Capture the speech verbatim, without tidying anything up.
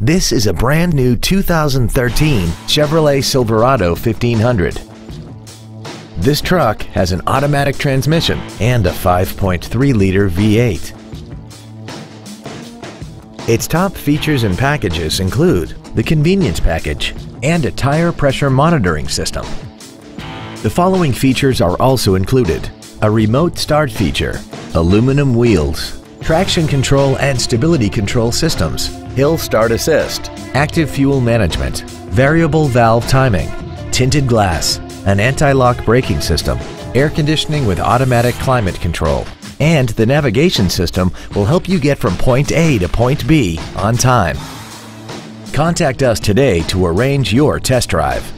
This is a brand new two thousand thirteen Chevrolet Silverado fifteen hundred. This truck has an automatic transmission and a five point three liter V eight. Its top features and packages include the convenience package and a tire pressure monitoring system. The following features are also included: a remote start feature, aluminum wheels, traction control and stability control systems, hill start assist, active fuel management, variable valve timing, tinted glass, an anti-lock braking system, air conditioning with automatic climate control, and the navigation system will help you get from point A to point B on time. Contact us today to arrange your test drive.